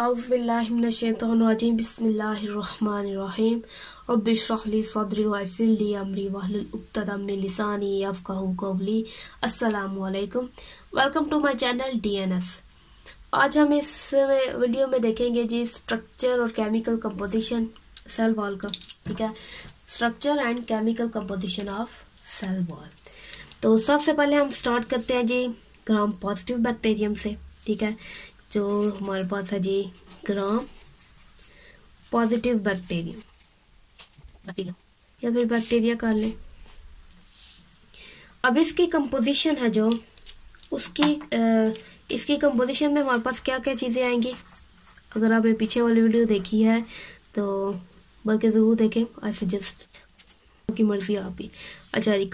औज़ुबिल्लाहिमिनश्शैतानिर्रजीम बिस्मिल्लाहिर्रहमानिर्रहीम रब्बि इश्रह ली सदरी व यस्सिर ली अमरी वहलुल उक़्दतम मिन लिसानी यफ़क़हू क़ौली। अस्सलामु अलैकुम, welcome to my channel DNS. आज हम इस वीडियो में देखेंगे जी स्ट्रक्चर और केमिकल कंपोजिशन सेल वॉल का। ठीक है, structure and chemical composition of cell wall. तो सबसे पहले हम स्टार्ट करते हैं जी ग्राम पॉजिटिव बैक्टीरियम से। ठीक है, जो हमारे पास है जी ग्राम पॉजिटिव बैक्टीरिया या फिर बैक्टीरिया कर लें। अब इसकी कंपोजिशन है जो इसकी कंपोजिशन में हमारे पास क्या क्या चीज़ें आएंगी, अगर आपने पीछे वाली वीडियो देखी है तो बल्कि ज़रूर देखें। आई सजेस्ट, आपकी मर्जी है आपकी। अच्छा जी,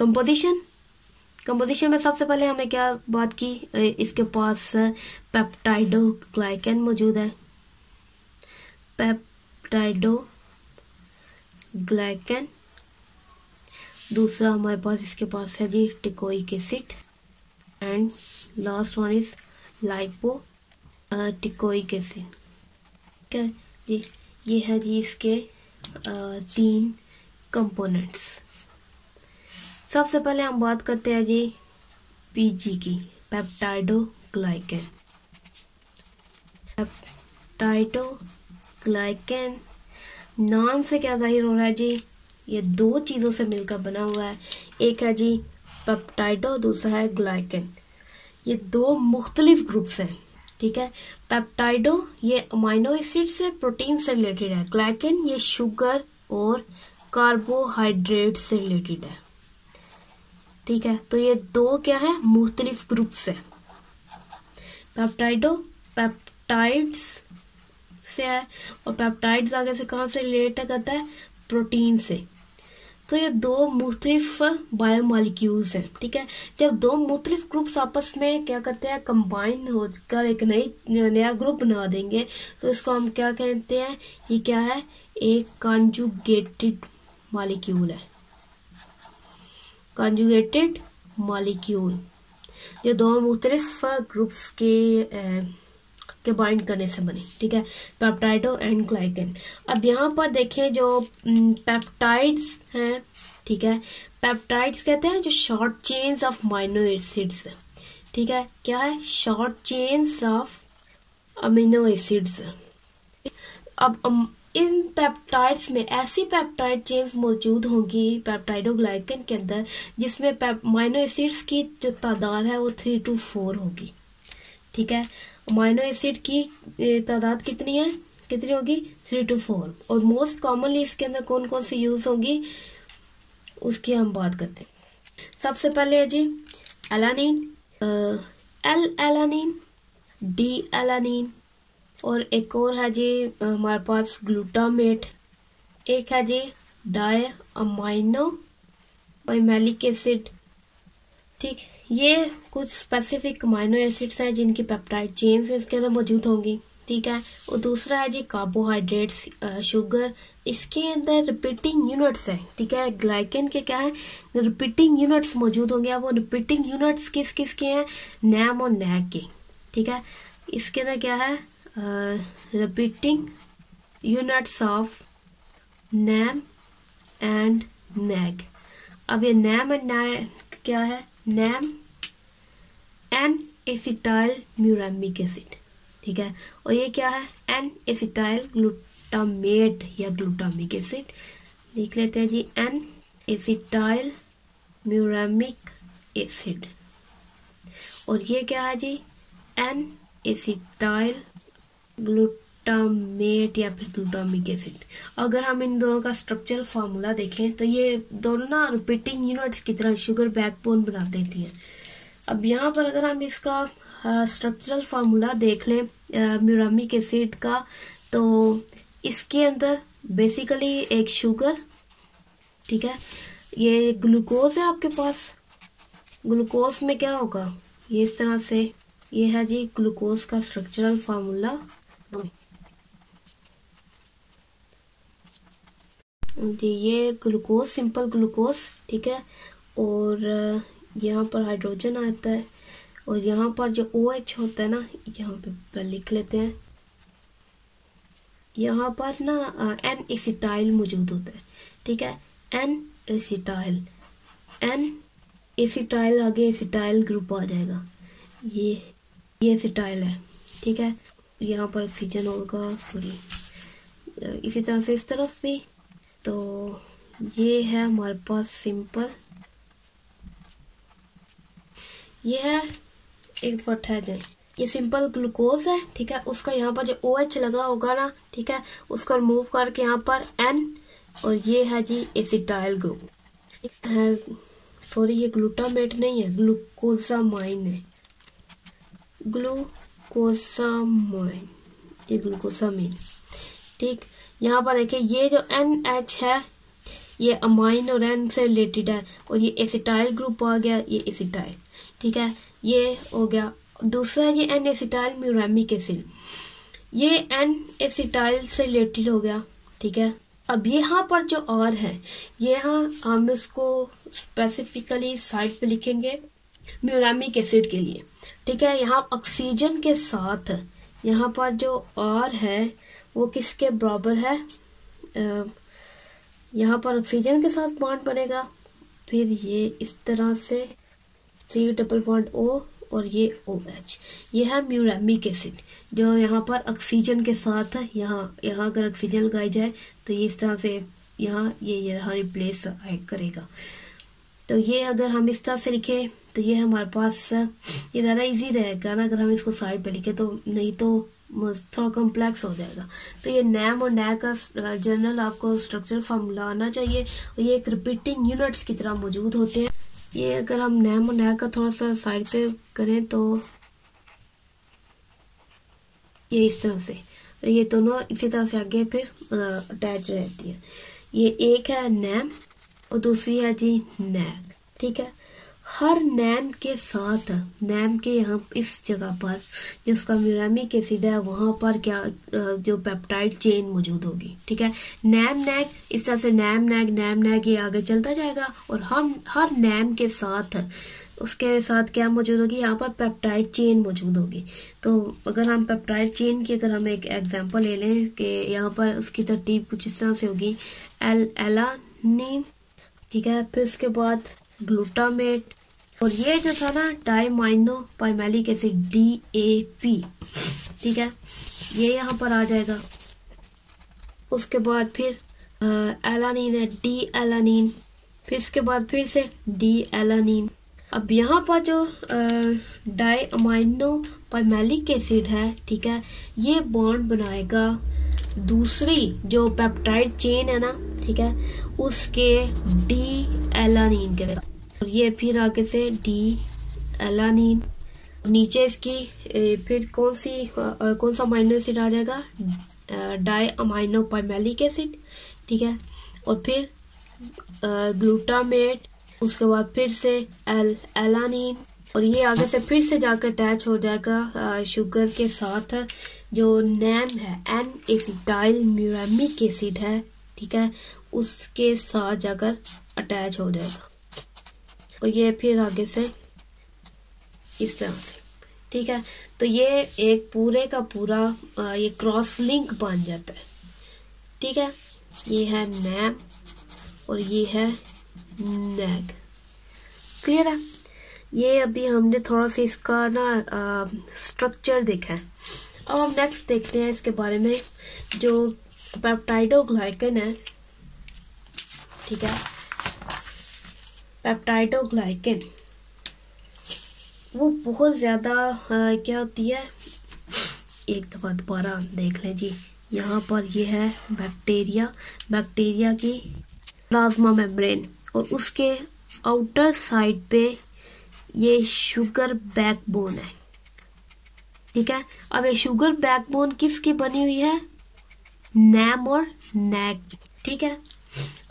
कंपोजिशन में सबसे पहले हमने क्या बात की, इसके पास पेप्टाइडोग्लाइकन मौजूद है। पेप्टाइडोग्लाइकन, दूसरा हमारे पास इसके पास है जी teichoic acid and last one is lipoteichoic acid. ठीक है जी, ये है जी इसके तीन कंपोनेंट्स। सबसे पहले हम बात करते हैं जी पीजी की, पेप्टाइडोग्लाइकन। पेप्टाइडोग्लाइकन नाम से क्या जाहिर हो रहा है जी, ये दो चीज़ों से मिलकर बना हुआ है। एक है जी पेप्टाइडो, दूसरा है ग्लाइकन। ये दो मुख्तलिफ ग्रुप्स हैं। ठीक है, पेप्टाइडो ये अमाइनो एसिड से, प्रोटीन से रिलेटेड है। ग्लाइकन ये शुगर और कार्बोहाइड्रेट से रिलेटेड है। ठीक है, तो ये दो क्या है, मुख्तलिफ ग्रुप्स है। पेप्टाइडो पेप्टाइड्स से है और पेप्टाइड्स आगे से कहाँ से रिलेट करता है, प्रोटीन से। तो ये दो मुख्तलिफ बायोमॉलिक्यूल्स हैं। ठीक है, जब दो मुख्तलिफ ग्रुप्स आपस में क्या करते हैं, कंबाइन होकर एक नया ग्रुप बना देंगे, तो इसको हम क्या कहते हैं, ये क्या है, एक कॉन्जुगेटेड मॉलिक्यूल है। कंजुगेटेड मॉलिक्यूल जो दो मुख्तलिफ ग्रुप्स के बाइंड करने से बने। ठीक है, पेप्टाइडो एंड ग्लाइकन। अब यहाँ पर देखें जो पेप्टाइड्स हैं, ठीक है, पेप्टाइड्स कहते हैं जो short chains of amino acids. ठीक है, क्या है, short chains of amino acids. अब इन पेप्टाइड्स में ऐसी पेप्टाइड चेन्स मौजूद होंगी पेप्टाइडोग्लाइकन के अंदर जिसमें अमीनो एसिड्स की जो तादाद है वो 3 to 4 होगी। ठीक है, अमीनो एसिड की तादाद कितनी है, कितनी होगी, 3 to 4। और मोस्ट कॉमनली इसके अंदर कौन कौन सी यूज होगी उसकी हम बात करते हैं। सबसे पहले है जी एलानिन, L-एलानिन, D-एलानिन और एक और है जी हमारे पास ग्लूटामेट। एक है जी डाई अमाइनोपिमेलिक एसिड। ठीक, ये कुछ स्पेसिफिक अमाइनो एसिड्स हैं जिनकी पेप्टाइड चेन्स इसके अंदर मौजूद होंगी। ठीक है, और दूसरा है जी कार्बोहाइड्रेट्स, शुगर, इसके अंदर रिपीटिंग यूनिट्स है। ठीक है, ग्लाइकन के क्या है, रिपीटिंग यूनिट्स मौजूद होंगे। अब वो रिपीटिंग यूनिट्स किस किस के हैं, नैम और नैग के। ठीक है, इसके अंदर क्या है, repeating units of NAM and NAG. अब ये नैम एंड नैग क्या है, नैम N-acetyl muramic acid। ठीक है, और ये क्या है, N-acetyl glutamate या glutamic acid। लिख लेते हैं जी N-acetyl muramic acid। और ये क्या है जी, N-acetyl ग्लूटामेट या फिर ग्लूटामिक एसिड। अगर हम इन दोनों का स्ट्रक्चरल फार्मूला देखें तो ये दोनों ना रिपीटिंग यूनिट्स की तरह शुगर बैकबोन बना देती हैं। अब यहाँ पर अगर हम इसका स्ट्रक्चरल फार्मूला देख लें म्यूरामिक एसिड का, तो इसके अंदर बेसिकली एक शुगर, ठीक है, ये ग्लूकोज है आपके पास। ग्लूकोज में क्या होगा, ये इस तरह से, ये है जी ग्लूकोज का स्ट्रक्चरल फार्मूला। जी ये ग्लूकोज, सिंपल ग्लूकोज। ठीक है, और यहाँ पर हाइड्रोजन आता है और यहाँ पर जो OH होता है ना, यहाँ पे लिख लेते हैं यहाँ पर ना एन एसिटाइल मौजूद होता है, ठीक है, एन एसिटाइल आगे एसिटाइल ग्रुप आ जाएगा, ये एसिटाइल है, ठीक है, यहाँ पर ऑक्सीजन होगा, सॉरी, इसी तरह से इस तरफ भी। तो ये है हमारे पास सिंपल, ये है एक दफा ठहर जाए, ये सिंपल ग्लूकोज है, ठीक है, उसका यहाँ पर जो OH लगा होगा ना, ठीक है, उसका रिमूव करके यहाँ पर N, और ये है जी एसिटाइल ग्रुप, सॉरी ये ग्लूटामेट नहीं है, ग्लूकोसामाइन है, ग्लूकोसामाइन, ये ग्लूकोसामीन, ठीक। यहाँ पर देखिए ये जो NH है ये अमाइन और N से रिलेटेड है, और ये एसिटाइल ग्रुप आ गया, ये एसिटाइल, ठीक है, ये हो गया। दूसरा ये N-acetyl muramic acid, ये N-acetyl से रिलेटेड हो गया, ठीक है। अब यहाँ पर जो R है, यहाँ हम इसको स्पेसिफिकली साइड पे लिखेंगे म्यूरामिक एसिड के लिए, ठीक है। यहाँ ऑक्सीजन के साथ यहाँ पर जो R है वो किसके बराबर है, यहाँ पर ऑक्सीजन के साथ बॉन्ड बनेगा, फिर ये इस तरह से C डबल बॉन्ड O और ये OH, ये है म्यूरामिक एसिड जो यहाँ पर ऑक्सीजन के साथ, यहाँ अगर ऑक्सीजन लगाई जाए तो ये इस तरह से यहाँ रिप्लेस करेगा। तो ये अगर हम इस तरह से लिखें तो ये हमारे पास, ये ज़्यादा इजी रहेगा ना, अगर हम इसको साइड पे लिखें तो, नहीं तो थोड़ा कॉम्प्लेक्स हो जाएगा। तो ये NAM और NAG का जनरल आपको स्ट्रक्चर फार्मूला आना चाहिए, और ये एक रिपीटिंग यूनिट्स की तरह मौजूद होते हैं। ये अगर हम NAM और NAG का थोड़ा सा साइड पे करें तो ये इस तरह से, ये दोनों इसी तरह से आगे फिर अटैच रहती है। ये एक है NAM और दूसरी है जी NAG, ठीक है। हर NAM के साथ, NAM के यहाँ इस जगह पर जो उसका म्यूरामिक एसिड है वहाँ पर क्या जो पेप्टाइड चेन मौजूद होगी, ठीक है। NAM NAG इस तरह से NAM NAG ये आगे चलता जाएगा, और हम हर NAM के साथ उसके साथ क्या मौजूद होगी, यहाँ पर पेप्टाइड चेन मौजूद होगी। तो अगर हम पेप्टाइड चेन की अगर हम एक एग्जांपल ले लें कि यहाँ पर उसकी तरतीब कुछ इस तरह से होगी, एलानिन, ठीक है, फिर उसके बाद ग्लूटामेट, और ये जो था ना डायमिनोपिमेलिक एसिड DAP, ठीक है, ये यहाँ पर आ जाएगा। उसके बाद फिर एलानिन है D एलानिन, फिर इसके बाद फिर से D एलानिन। अब यहाँ पर जो डायमिनोपिमेलिक एसिड है, ठीक है, ये बॉन्ड बनाएगा दूसरी जो पेप्टाइड चेन है ना, ठीक है, उसके D एलानिन के, और ये फिर आगे से D एलानिन, नीचे इसकी फिर कौन सा अमाइनो एसिड आ जाएगा, डायमिनोपिमेलिक एसिड, ठीक है, और फिर ग्लूटामेट, उसके बाद फिर से एलानिन, और ये आगे से फिर से जाकर अटैच हो जाएगा शुगर के साथ, जो NAM है N-acetyl muramic acid है, ठीक है, उसके साथ जाकर अटैच हो जाएगा, और ये फिर आगे से इस तरह से, ठीक है। तो ये एक पूरे का पूरा ये क्रॉस लिंक बन जाता है, ठीक है। ये है NAM और ये है NAG, क्लियर है। ये अभी हमने थोड़ा सा इसका ना स्ट्रक्चर देखा है। अब हम नेक्स्ट देखते हैं इसके बारे में जो पेप्टाइडोग्लाइकन है, ठीक है। पेप्टाइडोग्लाइकन वो बहुत ज़्यादा क्या होती है, एक दफ़ा दोबारा देख लें जी। यहाँ पर ये है बैक्टीरिया की प्लाज्मा मेम्ब्रेन, और उसके आउटर साइड पे ये शुगर बैकबोन है, ठीक है। अब ये शुगर बैकबोन किसकी बनी हुई है, NAM और NAG, ठीक है।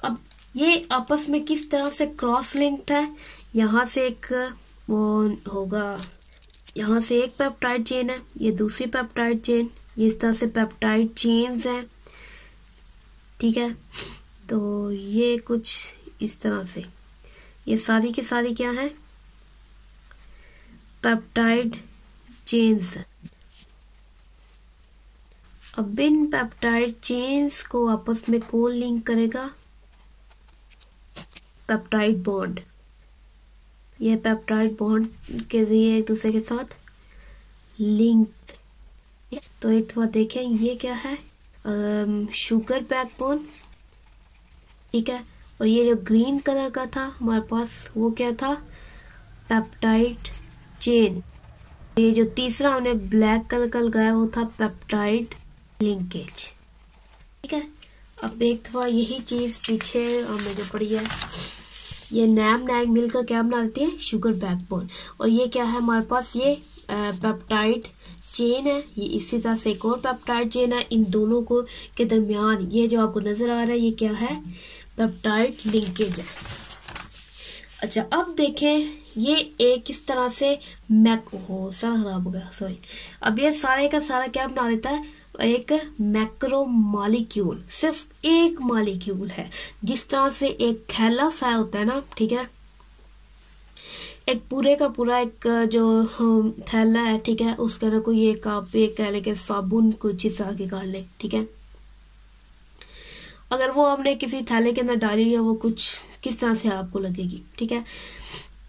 अब ये आपस में किस तरह से क्रॉस लिंक्ड है, यहाँ से एक वो होगा, यहाँ से एक पेप्टाइड चेन है, ये दूसरी पेप्टाइड चेन, ये इस तरह से पेप्टाइड चेन्स हैं, ठीक है। तो ये कुछ इस तरह से ये सारी की सारी क्या है, पेप्टाइड चेन्स, अब बिन पेप्टाइड चेन्स को आपस में कौन लिंक करेगा? Peptide bond. यह पेप्टाइड बॉन्ड के जरिए एक दूसरे के साथ लिंक। तो एक बार देखें ये क्या है, शुगर बैकबोन, ठीक है। और ये जो ग्रीन कलर का था हमारे पास वो क्या था? Peptide chain. ये जो तीसरा हमने ब्लैक कलर का लगाया वो था पेप्टाइड लिंकेज, ठीक है। अब एक दफा यही चीज पीछे हमने जो पढ़ी है, ये नैम नैग मिलकर क्या बना देती है? Sugar backbone. और ये क्या है हमारे पास? ये पेप्टाइड चेन है। ये इसी तरह से एक और पेप्टाइड चेन है। इन दोनों को के दरमियान ये जो आपको नजर आ रहा है ये क्या है? पेप्टाइड लिंकेज है। अच्छा अब देखें ये एक किस तरह से सारा खराब हो गया, सॉरी। अब ये सारे का सारा क्या बना देता है? एक मैक्रो मालिक्यूल, सिर्फ एक मालिक्यूल है। जिस तरह से एक थैला सा होता है ना, ठीक है, एक पूरे का पूरा एक जो थैला है, ठीक है, उसके अंदर कोई एक आप एक थैले के साबुन कुछ हिस्सा के कर ले, ठीक है। अगर वो हमने किसी थैले के अंदर डाली है वो कुछ किस तरह से आपको लगेगी, ठीक है।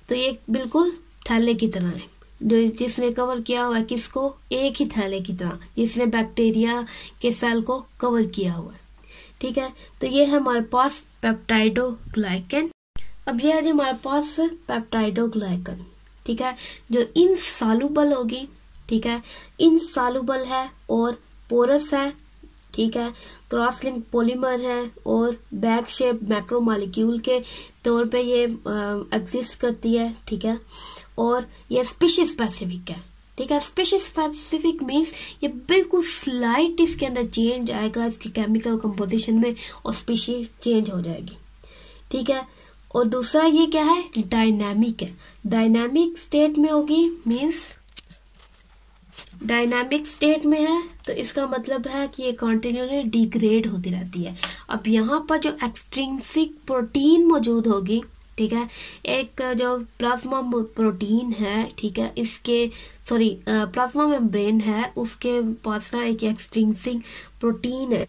तो ये बिल्कुल थैले की तरह है जो जिसने कवर किया हुआ है किसको? एक ही थैले की तरह जिसने बैक्टीरिया के सेल को कवर किया हुआ है, ठीक है। तो ये है हमारे पास पेप्टाइडोग्लाइकन। अब ये है हमारे पास पेप्टाइडोग्लाइकन, ठीक है, जो इनसॉल्युबल होगी, ठीक है, इनसॉल्युबल है और पोरस है, ठीक है, क्रॉस लिंक पॉलीमर है और बैग शेप मैक्रो मालिक्यूल के तौर पे ये एग्जिस्ट करती है, ठीक है। और ये स्पीशीज स्पेसिफिक है, ठीक है। स्पीशीज स्पेसिफिक मीन्स ये बिल्कुल स्लाइट इसके अंदर चेंज आएगा इसकी केमिकल कंपोजिशन में और स्पीशीज चेंज हो जाएगी, ठीक है। और दूसरा ये क्या है? डायनामिक है। डायनामिक स्टेट में होगी मीन्स डायनामिक स्टेट में है तो इसका मतलब है कि ये कंटिन्यूली डिग्रेड होती रहती है। अब यहाँ पर जो एक्सट्रिंसिक प्रोटीन मौजूद होगी, ठीक है, एक जो प्लाज्मा प्रोटीन है, ठीक है, इसके सॉरी प्लाज्मा मेम्ब्रेन है, उसके पास ना एक एक्सट्रिंसिक प्रोटीन है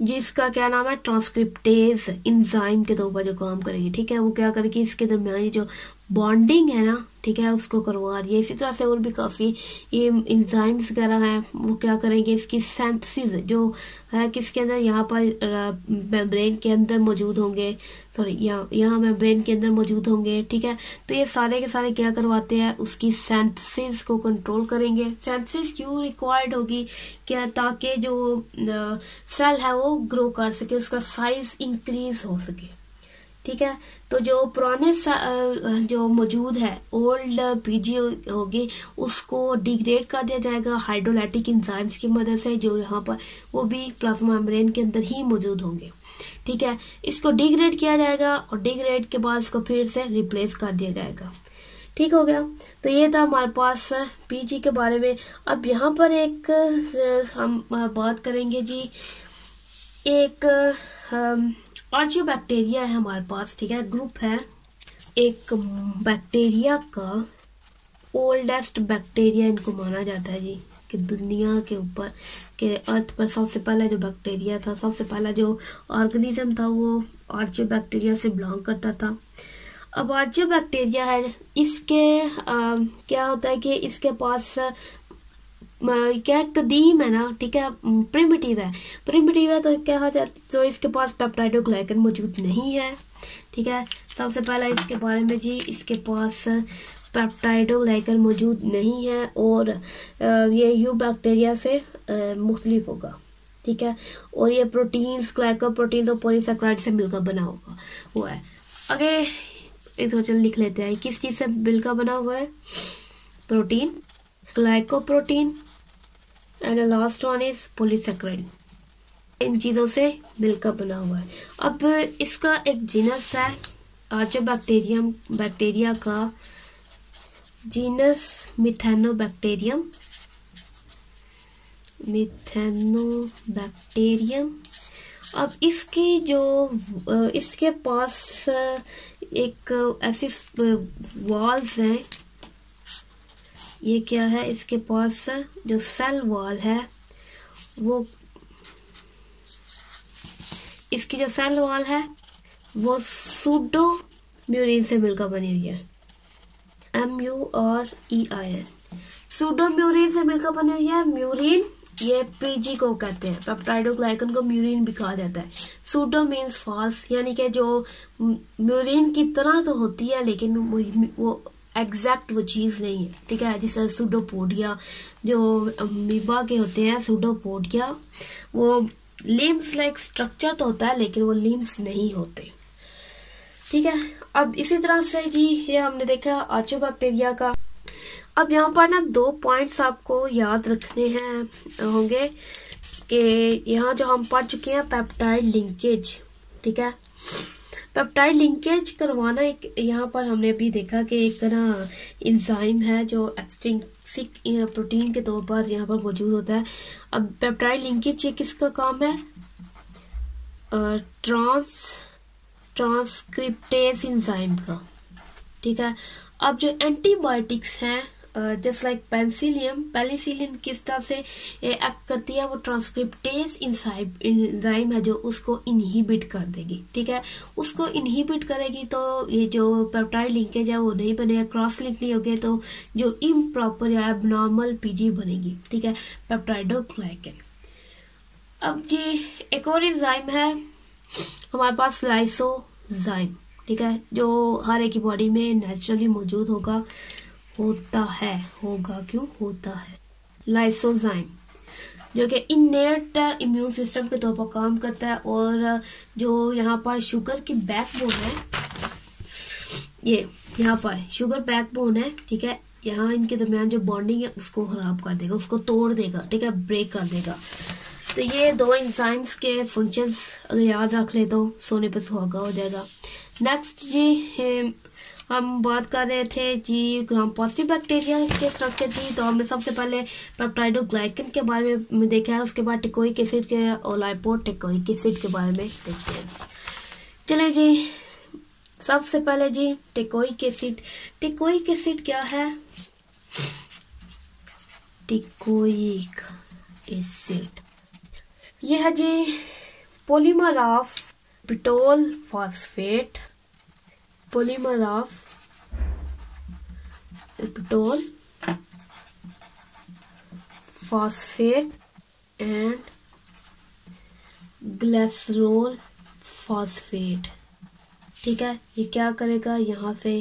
जिसका क्या नाम है? ट्रांसक्रिप्टेज इंजाइम के तौर पर जो काम करेगी, ठीक है। वो क्या करेगी? इसके दरमियान जो बॉन्डिंग है ना, ठीक है, उसको करवा रही है। इसी तरह से और भी काफी ये इंजाइम्स वगैरह हैं वो क्या करेंगे? इसकी सिंथेसिस जो है किसके अंदर? यहाँ पर मेम्ब्रेन के अंदर मौजूद होंगे, सॉरी यहाँ मेम्ब्रेन के अंदर मौजूद होंगे, ठीक है। तो ये सारे के सारे क्या करवाते हैं? उसकी सिंथेसिस को कंट्रोल करेंगे। सिंथेसिस क्यों रिक्वायर्ड होगी? क्या? ताकि जो सेल है वो ग्रो कर सके, उसका साइज इंक्रीज हो सके, ठीक है। तो जो पुराने जो मौजूद है ओल्ड पीजी होगी उसको डिग्रेड कर दिया जाएगा हाइड्रोलाइटिक इंजाइम्स की मदद से, जो यहाँ पर वो भी प्लाज्मा मेम्ब्रेन के अंदर ही मौजूद होंगे, ठीक है। इसको डिग्रेड किया जाएगा और डिग्रेड के बाद इसको फिर से रिप्लेस कर दिया जाएगा, ठीक हो गया। तो ये था हमारे पास पीजी के बारे में। अब यहाँ पर एक हम बात करेंगे जी, एक आर्चियो बैक्टीरिया है हमारे पास, ठीक है, ग्रुप है एक बैक्टीरिया का, ओल्डेस्ट बैक्टीरिया इनको माना जाता है जी, कि दुनिया के ऊपर के अर्थ पर सबसे पहला जो बैक्टीरिया था, सबसे पहला जो ऑर्गेनिज्म था वो आर्चियो बैक्टीरिया से बिलोंग करता था। अब आर्चियो बैक्टीरिया है इसके क्या होता है कि इसके पास क्या कदीम है ना, ठीक है, प्रिमिटिव है। प्रिमिटिव है तो क्या जाता, तो इसके पास पेप्टाइडोग्लाइकन मौजूद नहीं है, ठीक है। सबसे पहला इसके बारे में जी, इसके पास पेप्टाइडोग्लाइकन मौजूद नहीं है और ये यू बैक्टीरिया से मुख्तलिफ होगा, ठीक है। और ये प्रोटीन्स, ग्लाइकोप्रोटीन्स और पॉलीसैकेराइड से मिलकर बना होगा हुआ है। आगे एक तो चल लिख लेते हैं किस चीज़ से मिलकर बना हुआ है? Protein, glycoprotein and the last one is polysaccharide, इन चीज़ों से मिलकर बना हुआ है। अब इसका एक जीनस है आर्चोबैक्टीरियम बैक्टीरिया का, जीनस मिथेनोबैक्टीरियम, मिथेनोबैक्टीरियम। अब इसकी जो इसके पास एक ऐसी वॉल्स हैं, ये क्या है? इसके पास जो सेल वॉल है वो इसकी जो सेल वॉल है वो सूडो म्यूरिन से मिलकर बनी हुई है, MUREIN सूडो म्यूरिन से मिलकर बनी हुई है। म्यूरिन ये पीजी को कहते हैं, पेप्टाइडोग्लाइकन को म्यूरिन भी कहा जाता है। सूडो मीन्स फॉल्स, यानी कि जो म्यूरिन की तरह तो होती है लेकिन वो एग्जैक्ट वो चीज नहीं है, ठीक है। जैसे सूडोपोडिया जो अमीबा के होते हैं, सूडोपोडिया वो लिम्स लाइक स्ट्रक्चर तो होता है लेकिन वो लिम्स नहीं होते, ठीक है। अब इसी तरह से जी ये हमने देखा आर्चोबैक्टीरिया का। अब यहाँ पर ना दो पॉइंट्स आपको याद रखने हैं होंगे कि यहाँ जो हम पढ़ चुके हैं पेप्टाइड लिंकेज, ठीक है। पेप्टाइड लिंकेज करवाना एक यहाँ पर हमने भी देखा कि एक ना इंजाइम है जो एक्सट्रिंसिक प्रोटीन के तौर पर यहाँ पर मौजूद होता है। अब पेप्टाइड लिंकेज ये किसका काम है? ट्रांसक्रिप्टेज इंजाइम का, ठीक है। अब जो एंटीबायोटिक्स हैं जस्ट लाइक पेनिसिलिन किस तरह से एक्ट करती है, वो ट्रांसक्रिप्टेज इंजाइम है जो उसको इनहिबिट कर देगी, ठीक है। उसको इनहिबिट करेगी तो ये जो पेप्टाइड लिंकेज है वो नहीं बनेगा, क्रॉस लिंक नहीं होगी तो जो इम्प्रॉपर या एबनॉर्मल पीजी बनेगी, ठीक है, पेप्टाइडोग्लाइकन। अब जी एक और इंजाइम है हमारे पास लाइसोजाइम, ठीक है, जो हर एक की बॉडी में नेचुरली मौजूद होता है लाइसोजाइम जो कि इनेट इम्यून सिस्टम के तौर पर काम करता है। और जो यहाँ पर शुगर की बैकबोन है, ये यहाँ पर शुगर बैकबोन है, ठीक है, यहाँ इनके दरमियान जो बॉन्डिंग है उसको खराब कर देगा, उसको तोड़ देगा, ठीक है, ब्रेक कर देगा। तो ये दो एंजाइम्स के फंक्शंस अगर याद रख ले तो सोने पर सुहागा हो जाएगा। नेक्स्ट जी हम बात कर रहे थे जी ग्राम पॉजिटिव बैक्टीरिया के स्ट्रक्चर की। तो हमने सबसे पहले पेप्टाइडोग्लाइकन के बारे में देखा है, उसके बाद टेकोइक एसिड के और लाइपोटेकोइक एसिड के बारे में देखते हैं। चले जी सबसे पहले जी टेकोइक एसिड। टेकोइक एसिड क्या है? टेकोइक एसिड यह है जी polymer of petrol phosphate, polymer of petrol phosphate and glycerol phosphate, ठीक है। ये क्या करेगा, यहाँ से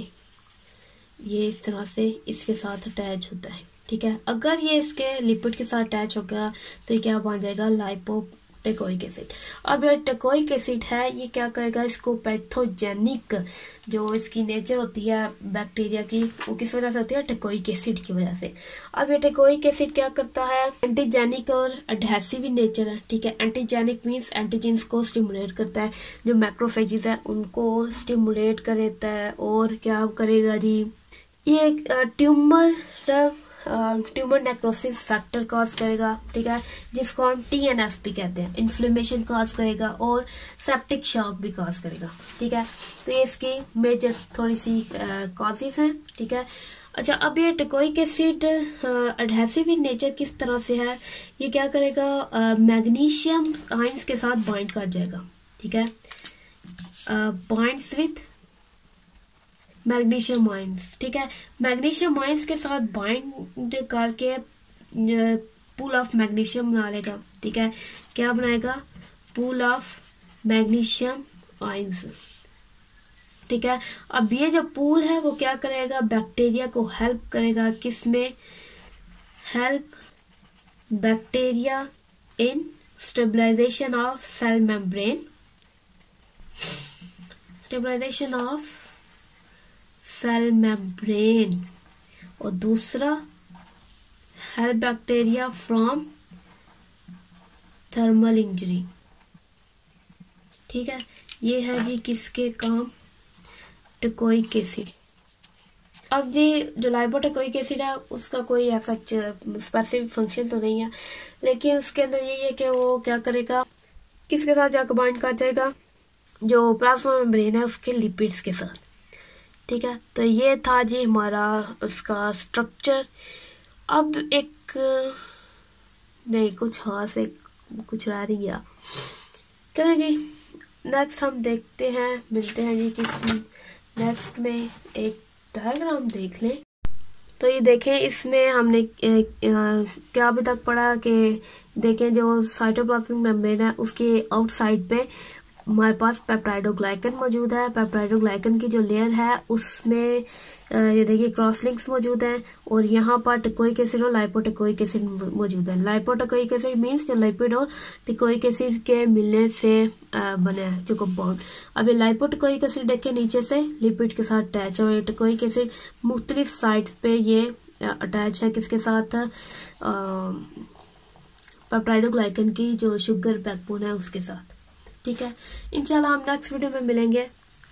ये इस तरह से इसके साथ अटैच होता है, ठीक है। अगर ये इसके लिपिड के साथ अटैच हो गया तो ये क्या बन जाएगा, लाइपोटेकोइक एसिड। अब ये टेकोइक एसिड है, ये क्या करेगा, इसको पैथोजेनिक जो इसकी नेचर होती है बैक्टीरिया की वो किस वजह से होती है, टेकोइक एसिड की वजह से। अब ये टेकोइक एसिड क्या करता है, एंटीजेनिक और एडहेसिव नेचर है, ठीक है। एंटीजेनिक मीन्स एंटीजेंस को स्टिमुलेट करता है, जो मैक्रोफेजेस है उनको स्टिमुलेट करता है। और क्या करेगा जी, ये ट्यूमर नेक्रोसिस फैक्टर कॉज करेगा, ठीक है, जिसको हम TNF भी कहते हैं, इन्फ्लेमेशन कॉज करेगा और सेप्टिक शॉक भी कॉज करेगा, ठीक है। तो ये इसकी मेजर थोड़ी सी कॉजेज हैं, ठीक है। अच्छा, अब ये teichoic acid adhesive in nature किस तरह से है, ये क्या करेगा, मैग्नीशियम आयंस के साथ बाइंड कर जाएगा, ठीक है, बाइंड्स विथ मैग्नीशियम आयंस, ठीक है। मैग्नीशियम आयंस के साथ बाइंड करके पूल ऑफ मैग्नीशियम बना लेगा, ठीक है। क्या बनाएगा, पूल ऑफ मैग्नीशियम आयंस, ठीक है। अब ये जो पूल है वो क्या करेगा, बैक्टीरिया को हेल्प करेगा, किसमें, help bacteria in stabilization of cell membrane, stabilization of cell membrane. और दूसरा help bacteria from thermal injury, ठीक है। ये है जी किसके काम, टेकोइक एसिड। अब जी जो लाइपोटेकोइक एसिड है उसका कोई ऐसा स्पेसिफिक फंक्शन तो नहीं है, लेकिन उसके अंदर ये है कि वो क्या करेगा, किसके साथ जाकर बाइंड कर जाएगा, जो प्लाज्मा मेम्ब्रेन है उसके लिपिड्स के साथ, ठीक है। तो ये था जी हमारा उसका स्ट्रक्चर। अब एक नहीं कुछ रह नहीं गया, चलो जी। नेक्स्ट हम देखते हैं, मिलते हैं जी किसी नेक्स्ट में एक डायग्राम देख लें। तो ये देखें, इसमें हमने क्या अभी तक पढ़ा कि देखें जो साइटोप्लाज्मिक मेम्ब्रेन है उसके आउटसाइड पे हमारे पास पेप्टाइडोग्लाइकन मौजूद है। पेप्टाइडोग्लाइकन की जो लेयर है उसमें ये देखिए क्रॉस लिंक्स मौजूद हैं और यहाँ पर टेकोइक एसिड और लाइपोटेकोइक एसिड मौजूद है। लाइपोटेकोइक एसिड मीन्स जो लिपिड और टेकोइक एसिड के मिलने से बने हैं जो कंपाउंड। अब ये लाइपोटेकोइक एसिड देखें नीचे से लिपिड के साथ अटैच है, टेकोइक एसिड मुख्तलिफ साइड्स पे ये अटैच है किसके साथ, पेप्टाइडोग्लाइकन की जो शुगर बैकबोन है उसके साथ। ठीक है, इंशाल्लाह हम नेक्स्ट वीडियो में मिलेंगे।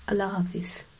अल्लाह हाफिज़।